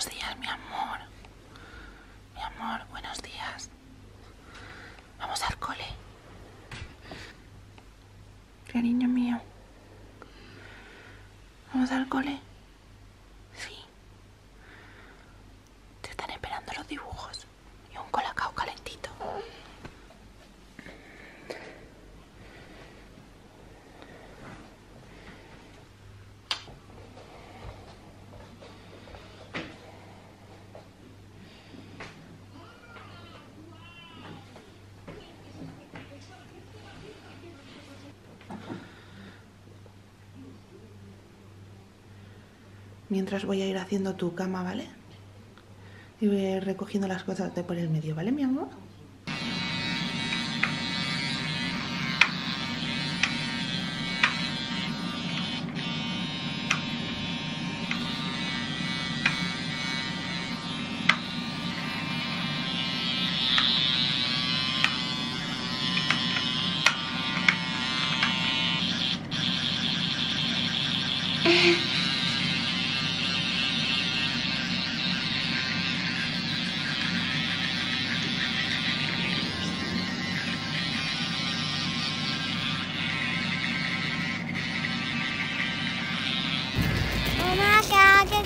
Buenos días, mi amor. Mi amor, buenos días. Vamos al cole. Cariño mío. ¿Vamos al cole? Sí. Te están esperando los dibujos y un colacao calentito. Mientras voy a ir haciendo tu cama, ¿vale? Y voy a ir recogiendo las cosas de por el medio, ¿vale, mi amor?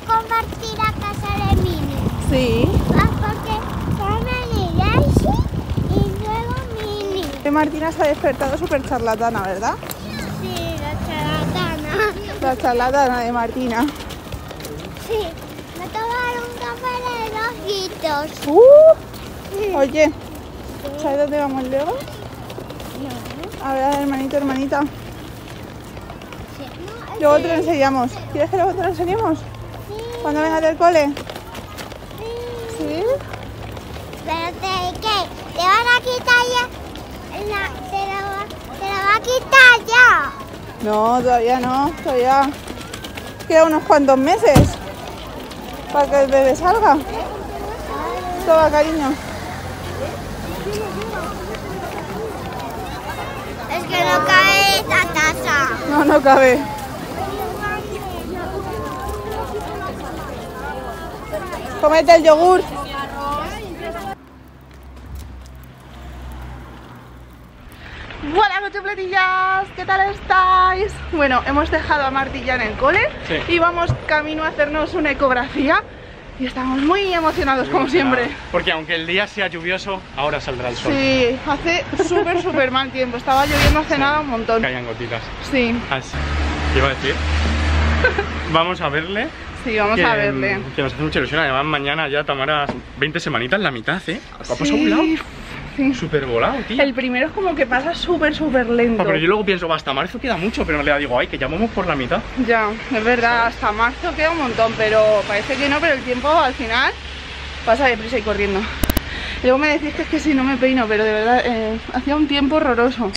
Compartir a casa de Mimi. Sí. Porque Carmen y Daisy y luego Mimi. Que Martina se ha despertado súper charlatana, ¿verdad? Sí, la charlatana. La charlatana de Martina. Sí, me tomaron un café de 2 litros. Oye, sí. ¿Sabes dónde vamos luego? No. A ver, hermanito, hermanita. Sí. No, luego te lo enseñamos. ¿Quieres que luego te lo enseñemos? ¿Cuándo vengas del cole? Sí. ¿Sí? Pero te van a quitar ya. Te lo va a quitar ya. No, todavía no, todavía. Queda unos cuantos meses para que el bebé salga. Toma, cariño. Es que no cabe esta taza. No, no cabe. Comete el yogur. Buenas noches, platillas. ¿Qué tal estáis? Bueno, hemos dejado a Marti ya en el cole, sí. Y vamos camino a hacernos una ecografía. Y estamos muy emocionados, como siempre. Porque aunque el día sea lluvioso, ahora saldrá el sol. Sí, hace súper mal tiempo. Estaba lloviendo hace nada un montón. Caían gotitas. Sí. Así. ¿Qué iba a decir? Vamos a verle. Sí, vamos a verle. Que nos hace mucha ilusión. Además, mañana ya Tamara 20 semanitas, la mitad, ¿eh? Ha pasado volado. Sí. Súper volado, tío. El primero es como que pasa súper lento. Pero yo luego pienso, va, hasta marzo queda mucho, pero le digo, ay, que ya vamos por la mitad. Ya, es verdad, hasta marzo queda un montón, pero parece que no, pero el tiempo al final pasa deprisa y corriendo. Luego me decís que es que si no me peino, pero de verdad, hacía un tiempo horroroso.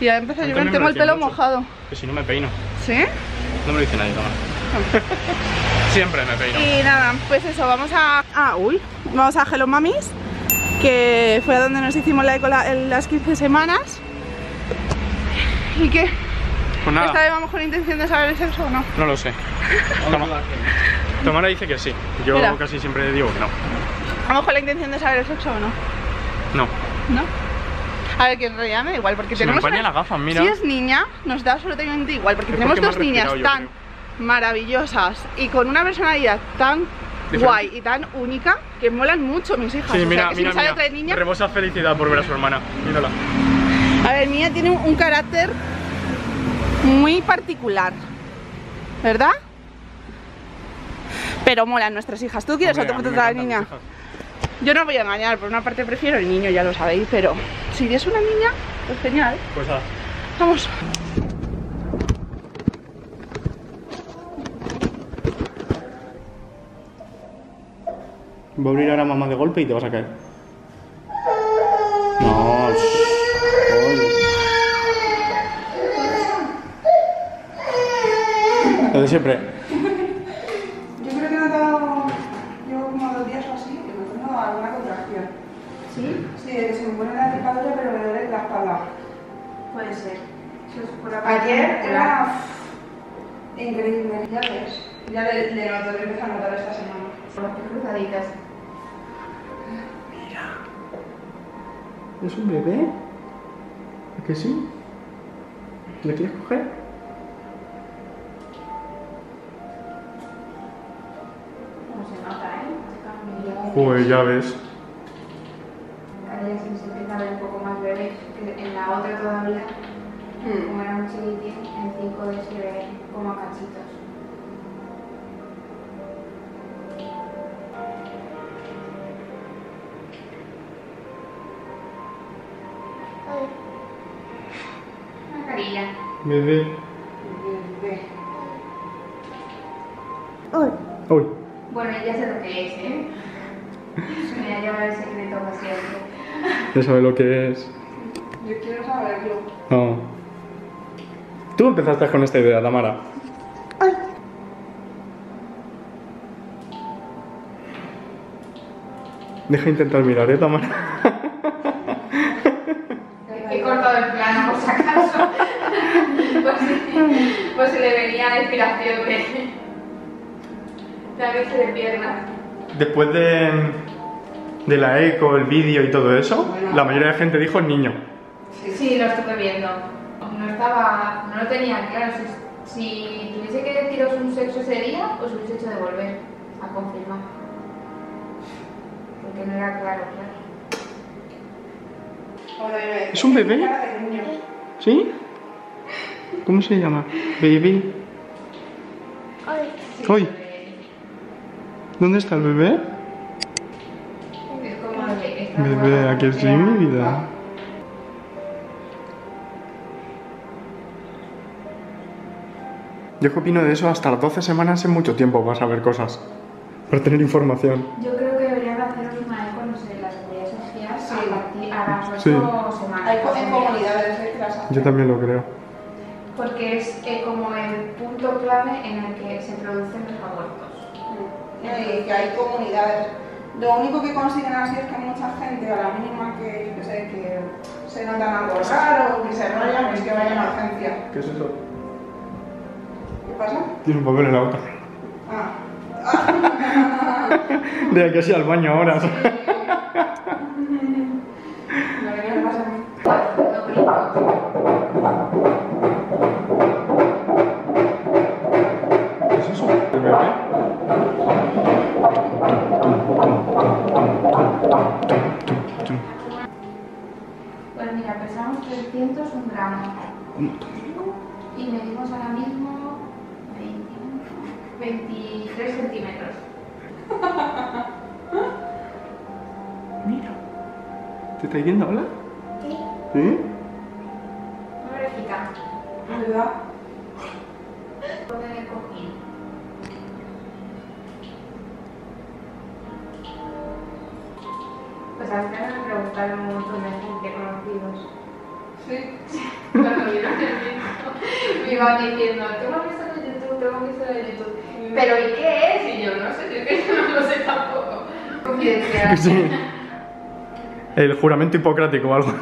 Y ya empecé a llover, tengo el pelo mojado. Que si no me peino. ¿Sí? No me lo dice nadie, Tamara. Siempre me peino. Y nada, pues eso, vamos a... Vamos a Hello Mamis, que fue a donde nos hicimos la eco en las 15 semanas. ¿Y qué? Pues nada. ¿Esta vez vamos con intención de saber el sexo o no? No lo sé. Tamara dice que sí. Yo casi siempre digo que no. ¿Vamos con la intención de saber el sexo o no? No. ¿No? A ver, que en realidad me da igual, porque tenemos... las gafas, mira. Si es niña, nos da absolutamente igual, porque tenemos dos niñas tan maravillosas y con una personalidad tan guay y tan única que molan mucho mis hijas. Sí, mira, mira, mira. Rebosa felicidad por ver a su hermana. Mírala. A ver, Mía tiene un carácter muy particular, ¿verdad? Pero molan nuestras hijas. ¿Tú quieres otra foto de la niña? Yo no voy a engañar, por una parte prefiero el niño, ya lo sabéis, pero si es una niña, pues genial. Pues nada. Vamos. Va a abrir ahora mamá de golpe y te vas a caer. No. Lo de siempre. Yo creo que me ha dado... Llevo como 2 días o así, que me tengo alguna contracción. ¿Sí? Sí, se me pone la tripadura pero me duele la espalda. Puede ser. Ayer era... Increíble, ya ves. Ya le noto, le empiezo a notar esta semana. Las cruzaditas. Mira. ¿Es un bebé? ¿A que sí? ¿Le quieres coger? No se nota, ¿eh? Pues ya ves. Ahí se empieza a ver un poco más bebé. En la otra todavía, como era un chiquitín, en 5D se ve como a cachitos. Bebé. Bebé. Uy. Uy. Bueno, ya sé lo que es, ¿eh? Me voy a llevar el secreto para siempre. Ya sabe lo que es. Yo quiero saberlo. No. Tú empezaste con esta idea, Tamara. Uy. Deja de intentar mirar, ¿eh, Tamara? He cortado el plano, por si acaso. Pues se le venía la inspiración de abrirse de piernas. Después de la eco, el vídeo y todo eso, bueno, la mayoría de gente dijo el niño. Sí, lo estuve viendo. No lo tenía claro. Si tuviese que deciros un sexo ese día, os hubiese hecho de volver a confirmar. Porque no era claro, claro. ¿Es un bebé? ¿Sí? ¿Cómo se llama? Baby. Hoy. ¿Dónde está el bebé? Bebé, aquí estoy, mi vida. Yo que opino de eso, hasta las 12 semanas es mucho tiempo para saber cosas, para tener información. Yo creo que deberían hacer una eco, no sé, en las comunidades sociales a las 8 semanas. Hay comunidades que las hacen. Yo también lo creo. Porque es como el punto clave en el que se producen los abortos. Y que hay comunidades. Lo único que consiguen así es que mucha gente, a la mínima que se notan algo raro, que se enrollan, es que vayan a urgencia. ¿Qué es eso? ¿Qué pasa? Tiene un papel en la boca. Ah. De aquí así al baño ahora. Sí. Lo que me pasa a mí. Pues mira, pesamos 301 gramos y medimos ahora mismo 23 centímetros. Mira, ¿te estáis viendo ahora? Sí. ¿Sí? Una orejita. ¿Verdad? Pues a ustedes me preguntaron un montón de gente conocidos. Sí, cuando vieron el vídeo me iban diciendo, ¿te hemos visto en YouTube? ¿Te hemos visto en YouTube? ¿Pero y qué es? Y yo no sé, yo que no lo sé tampoco. Confidencial. Sí. El juramento hipocrático o algo.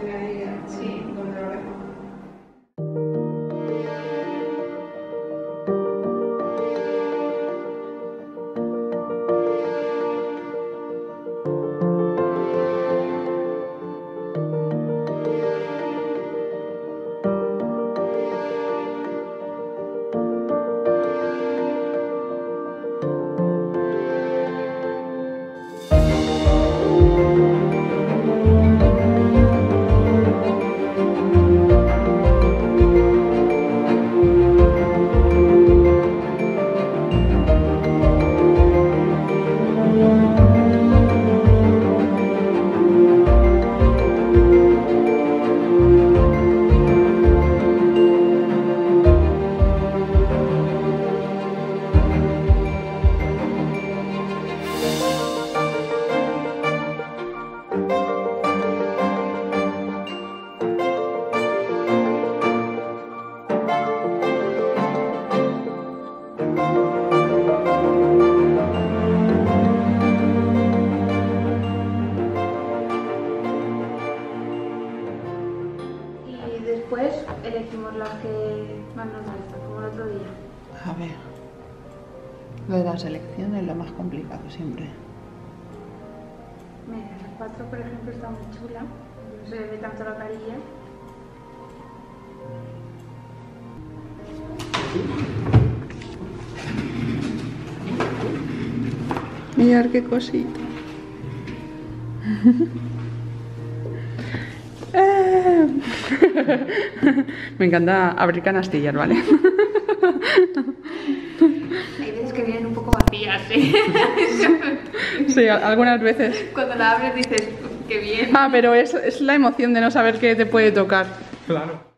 ¿Verdad? Sí, con la oreja. otro día. A ver, lo de las elecciones es lo más complicado siempre. Mira, las 4, por ejemplo, está muy chula. No se ve tanto la carilla. Mirad qué cosita. Me encanta abrir canastillas, ¿vale? Hay veces que vienen un poco vacías, ¿eh? Sí, algunas veces. Cuando la abres dices, qué bien. Ah, pero es la emoción de no saber qué te puede tocar. Claro.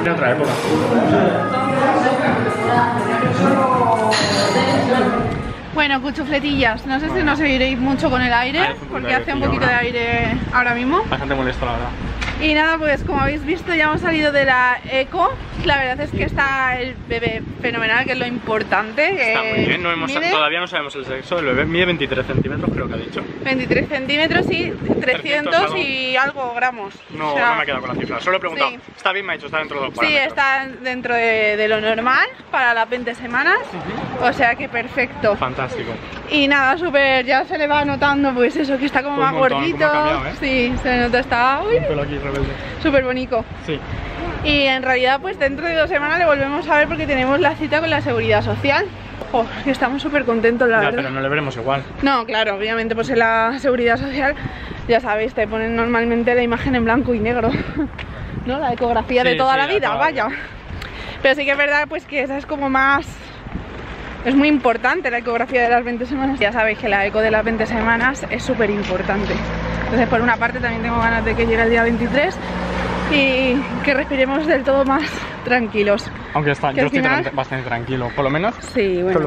En otra época. Bueno, cuchufletillas, no sé si nos seguiréis mucho con el aire, porque hace un poquito de aire ahora mismo. Bastante molesto, la verdad. Y nada, pues como habéis visto ya hemos salido de la eco. La verdad es que está el bebé fenomenal, que es lo importante. Está muy bien, todavía no sabemos el sexo. El bebé mide 23 centímetros, creo que ha dicho. 23 centímetros y 300 y algo gramos. No, o sea, no me he quedado con la cifra, solo he preguntado. Sí. Está bien, me ha dicho, está dentro de los parámetros. Sí, está dentro de lo normal para las 20 semanas. O sea que perfecto. Fantástico. Y nada, súper, ya se le va notando pues eso, que está como pues más montón, gordito. Como ha cambiado, ¿eh? Sí, se le nota, está un pelo aquí rebelde. Súper bonito. Sí. Y en realidad pues dentro de 2 semanas le volvemos a ver porque tenemos la cita con la seguridad social. Ojo, que estamos súper contentos, la verdad. Pero no le veremos igual. No, claro, obviamente pues en la seguridad social, ya sabéis, te ponen normalmente la imagen en blanco y negro. ¿No? La ecografía sí, de toda sí, la vida, vaya. Pero sí que es verdad pues que esa es como más... Es muy importante la ecografía de las 20 semanas. Ya sabéis que la eco de las 20 semanas es súper importante. Entonces por una parte también tengo ganas de que llegue el día 23 y que respiremos del todo más tranquilos. Aunque está, yo estoy bastante tranquilo, por lo menos sí, bueno.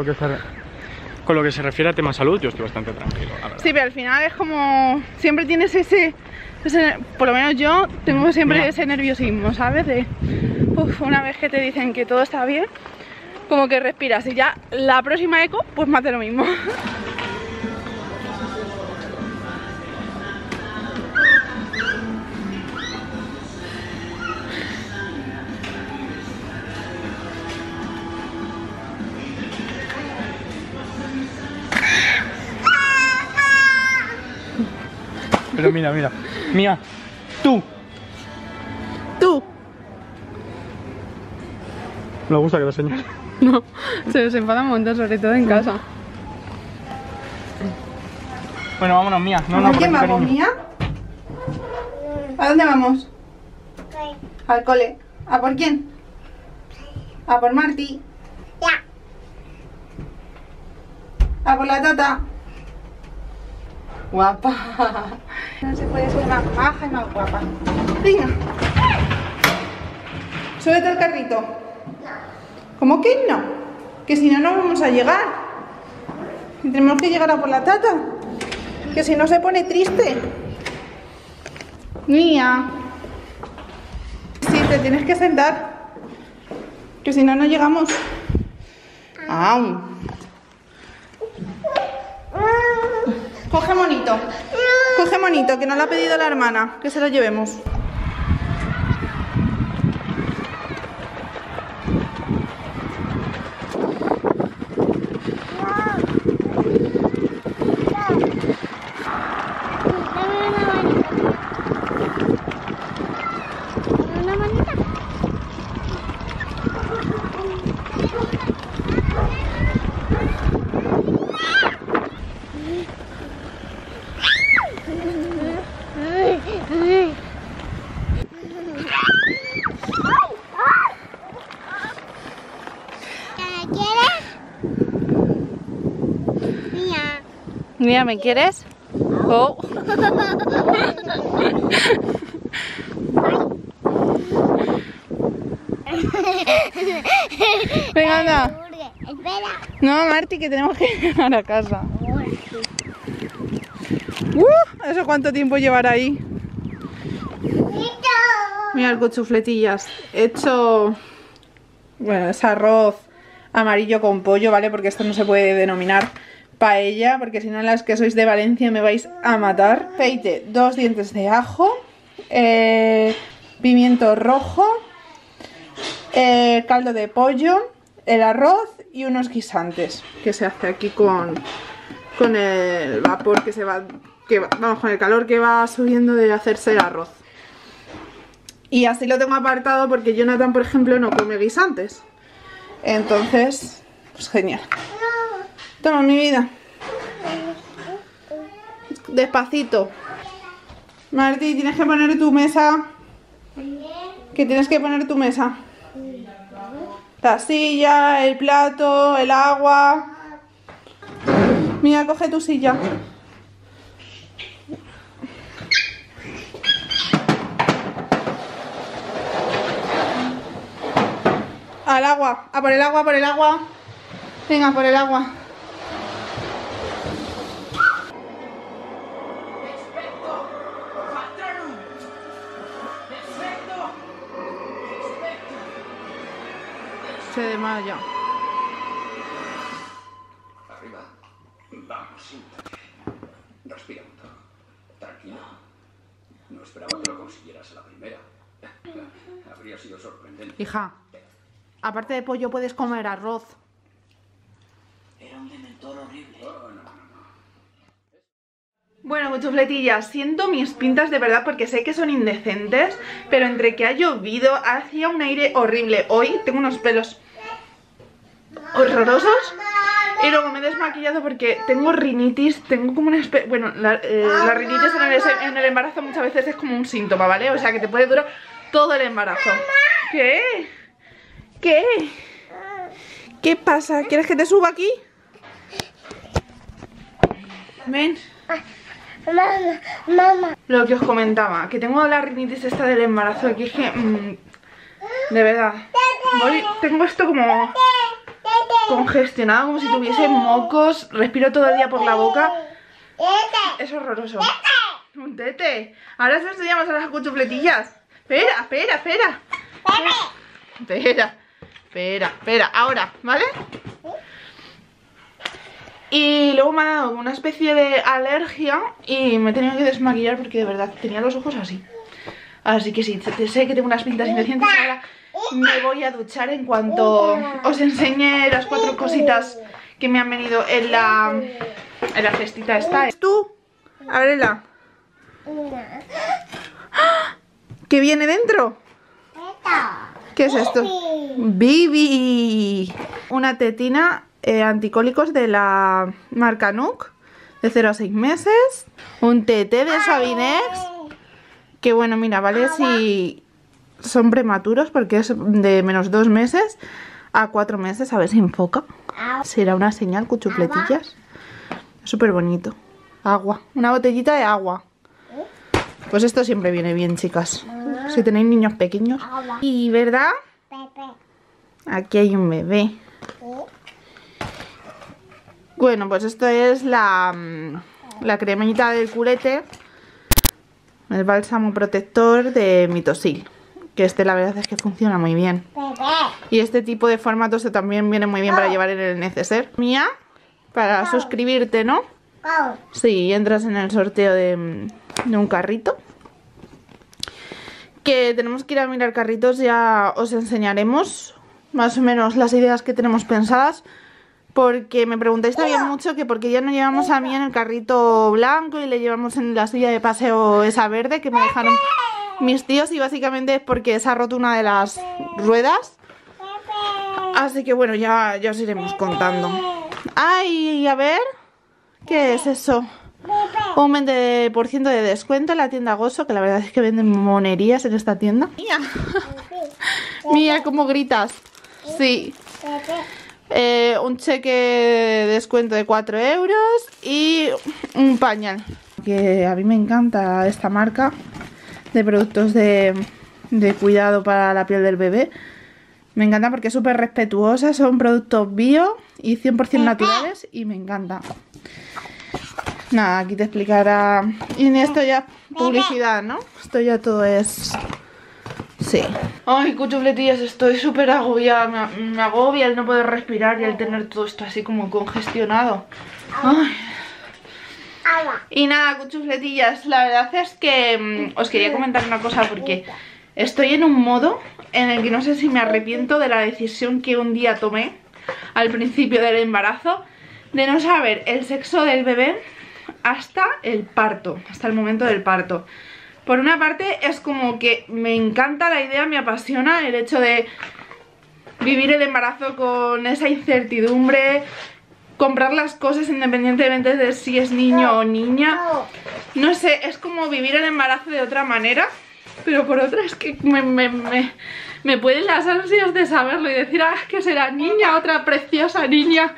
con lo que se refiere a tema salud yo estoy bastante tranquilo, la verdad. Sí, pero al final es como... Siempre tienes ese por lo menos yo tengo siempre ese nerviosismo, ¿sabes? De, una vez que te dicen que todo está bien, como que respiras y ya la próxima eco, pues más de lo mismo. Pero mira, mira, mira, tú. No me gusta que lo señale. No, se nos enfada un montón, sobre todo en casa. Bueno, vámonos, Mía. ¿A quién vamos, Mía? ¿A dónde vamos? Al cole. ¿A por quién? ¿A por Marti? ¿A por la Tata? Guapa. No se puede ser más baja y más guapa. Venga. Súbete al carrito. ¿Cómo que no? Que si no, no vamos a llegar. Y tenemos que llegar a por la Tata. Que si no se pone triste. Mía. Sí, te tienes que sentar. Que si no, no llegamos. ¡Aún! Coge monito. Coge monito, que nos lo ha pedido la hermana. Que se lo llevemos. Mía, ¿me quieres? Oh. Venga, anda. No, Marti, que tenemos que llegar a casa. ¿Eso cuánto tiempo llevará ahí? Mira, el cuchufletillas. He hecho bueno, es arroz amarillo con pollo, ¿vale? Porque esto no se puede denominar paella, porque si no, las que sois de Valencia me vais a matar. Aceite, 2 dientes de ajo, pimiento rojo, caldo de pollo, el arroz y unos guisantes que se hace aquí con el vapor que se va, vamos, con el calor que va subiendo de hacerse el arroz. Y así lo tengo apartado porque Jonathan, por ejemplo, no come guisantes. Entonces, pues genial. Toma, mi vida. Despacito. Martí, tienes que poner tu mesa. Que tienes que poner tu mesa. La silla, el plato, el agua. Mira, coge tu silla. Al agua, a por el agua, por el agua. Venga, por el agua. Se desmaya. Arriba. Vamos. Respira un poco. Tranquilo. No esperaba que lo consiguieras a la primera. Habría sido sorprendente. Hija. Aparte de pollo, puedes comer arroz. Era un dementor horrible. Bueno, cuchufletillas, siento mis pintas de verdad porque sé que son indecentes, pero entre que ha llovido, hacía un aire horrible. Hoy tengo unos pelos horrorosos y luego me he desmaquillado porque tengo rinitis, tengo como una especie... Bueno, la rinitis en el embarazo muchas veces es como un síntoma, ¿vale? O sea, que te puede durar todo el embarazo. ¿Qué? ¿Qué? ¿Qué pasa? ¿Quieres que te suba aquí? Ven. Mamá. Lo que os comentaba, que tengo la rinitis esta del embarazo, que es que... de verdad. Tengo esto como... congestionado, como si tuviese mocos. Respiro todo el día por la boca. Es horroroso. Un tete. Ahora os enseñamos a las cuchufletillas. Espera, espera, espera. Espera. Espera, espera, ahora, ¿vale? Y luego me ha dado una especie de alergia y me he tenido que desmaquillar porque de verdad tenía los ojos así. Así que sí, sé que tengo unas pintas indecentes. Ahora me voy a duchar en cuanto os enseñe las 4 cositas que me han venido en la cestita esta. Tú, ábrela. ¿Qué viene dentro? ¿Qué es esto? ¡Bibi! Una tetina anticólicos de la marca NUK de 0 a 6 meses. Un TT de Suavinex. Que bueno, mira, vale si son prematuros porque es de menos 2 meses a 4 meses. A ver si enfoca. Será una señal, cuchufletillas. Súper bonito. Agua. Una botellita de agua. Pues esto siempre viene bien, chicas. Si tenéis niños pequeños. Y verdad, aquí hay un bebé. Bueno, pues esto es la cremita del culete, el bálsamo protector de mitosil, que este la verdad es que funciona muy bien. Y este tipo de formatos también viene muy bien para llevar en el neceser. Mía, para suscribirte, ¿no? Sí, entras en el sorteo de un carrito. Que tenemos que ir a mirar carritos, ya os enseñaremos más o menos las ideas que tenemos pensadas. Porque me preguntáis también mucho que porque ya no llevamos a mí en el carrito blanco y le llevamos en la silla de paseo esa verde que me dejaron mis tíos. Y básicamente es porque se ha roto una de las ruedas. Así que bueno, ya os iremos contando. Ay, a ver, ¿qué es eso? Un 20% de descuento en la tienda Gozo, que la verdad es que venden monerías en esta tienda. Mía, mía, cómo gritas. Sí. Un cheque de descuento de 4 € y un pañal. Que a mí me encanta esta marca de productos de cuidado para la piel del bebé. Me encanta porque es súper respetuosa, son productos bio y 100% naturales y me encanta. Nada, aquí te explicará. Y en esto ya publicidad, ¿no? Esto ya todo es Sí. Ay, cuchufletillas, estoy súper agobiada. Me agobia el no poder respirar y el tener todo esto así como congestionado. Ay. Y nada, cuchufletillas, la verdad es que os quería comentar una cosa porque estoy en un modo en el que no sé si me arrepiento de la decisión que un día tomé al principio del embarazo de no saber el sexo del bebé hasta el parto, hasta el momento del parto. Por una parte es como que me encanta la idea, me apasiona el hecho de vivir el embarazo con esa incertidumbre, comprar las cosas independientemente de si es niño o niña. No sé, es como vivir el embarazo de otra manera, pero por otra es que me pueden las ansias de saberlo y decir, ah, que será niña, otra preciosa niña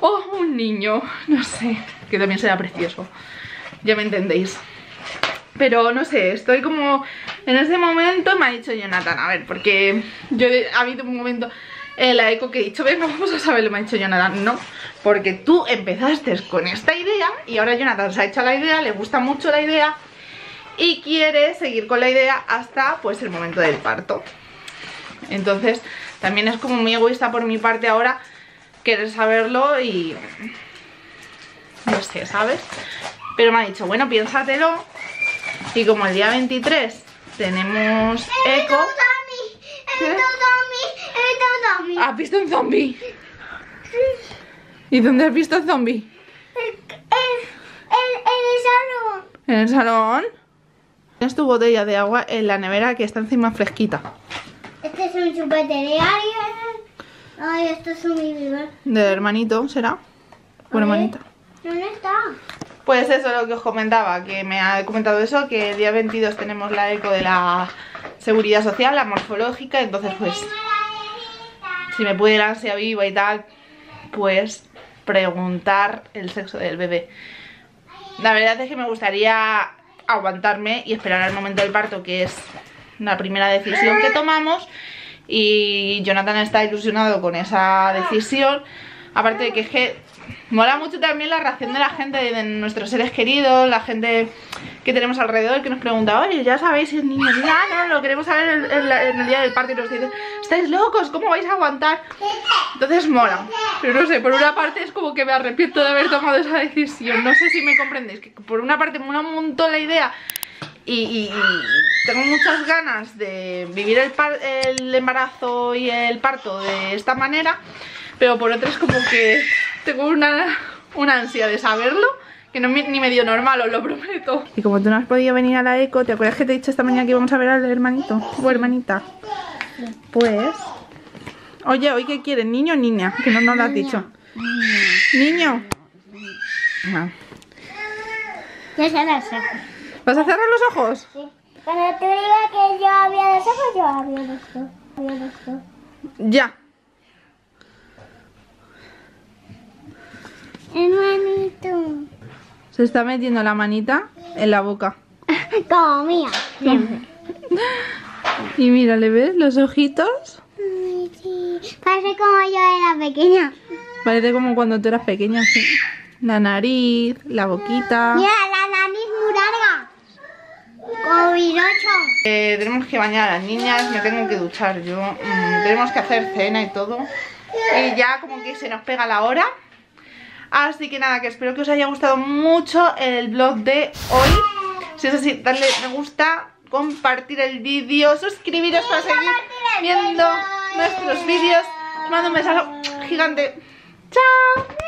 o un niño, no sé, que también será precioso, ya me entendéis. Pero no sé, estoy como en ese momento. Me ha dicho Jonathan, a ver, porque yo ha habido un momento la eco que he dicho, venga, vamos a saberlo. Me ha dicho Jonathan, no, porque tú empezaste con esta idea y ahora Jonathan se ha hecho la idea, le gusta mucho la idea y quiere seguir con la idea hasta pues el momento del parto. Entonces también es como muy egoísta por mi parte ahora querer saberlo y no sé, ¿sabes? Pero me ha dicho, bueno, piénsatelo. Y como el día 23 tenemos eco. ¡He visto un zombie! ¿Has visto un zombie? ¿Y dónde has visto el zombie? En el salón. ¿En el salón? Tienes tu botella de agua en la nevera que está encima fresquita. Este es un chupete. Ay, esto es un vividor. ¿Del hermanito será? ¿O hermanita? ¿Dónde está? Pues eso es lo que os comentaba, que me ha comentado eso, que el día 22 tenemos la eco de la seguridad social, la morfológica. Entonces pues, si me puede la ansia viva y tal, pues preguntar el sexo del bebé. La verdad es que me gustaría aguantarme y esperar al momento del parto, que es la primera decisión que tomamos. Y Jonathan está ilusionado con esa decisión. Aparte de que es que mola mucho también la reacción de la gente, de nuestros seres queridos, la gente que tenemos alrededor, que nos pregunta, oye, ya sabéis si es niño, ya no, lo queremos saber en el día del parto, y nos dicen, estáis locos, ¿cómo vais a aguantar? Entonces mola, pero no sé, por una parte es como que me arrepiento de haber tomado esa decisión, no sé si me comprendéis, que por una parte me mola un montón la idea y tengo muchas ganas de vivir el embarazo y el parto de esta manera, pero por otra es como que tengo una ansia de saberlo, que no ni medio normal, os lo prometo. Y como tú no has podido venir a la eco, ¿te acuerdas que te he dicho esta mañana que íbamos a ver al hermanito o hermanita? Pues... Oye, ¿hoy qué quieres? ¿Niño o niña? Que no nos lo has dicho. ¿Niño? No. Ya cerrar los ojos. ¿Vas a cerrar los ojos? Sí. Cuando tú digas que yo abría los ojos, yo abría los ojos. Ya. Hermanito. Se está metiendo la manita en la boca. Como mía. Y mira, ¿le ves los ojitos? Ay, sí. Parece como yo era pequeña. Parece como cuando tú eras pequeña, sí. La nariz, la boquita. Mira, la nariz muy larga. Como virocho. Tenemos que bañar a las niñas, me tengo que duchar yo. Tenemos que hacer cena y todo. Y ya como que se nos pega la hora. Así que nada, que espero que os haya gustado mucho el vlog de hoy. Si es así, darle me gusta, compartir el vídeo, suscribiros para seguir viendo nuestros vídeos. Os mando un besazo gigante. ¡Chao!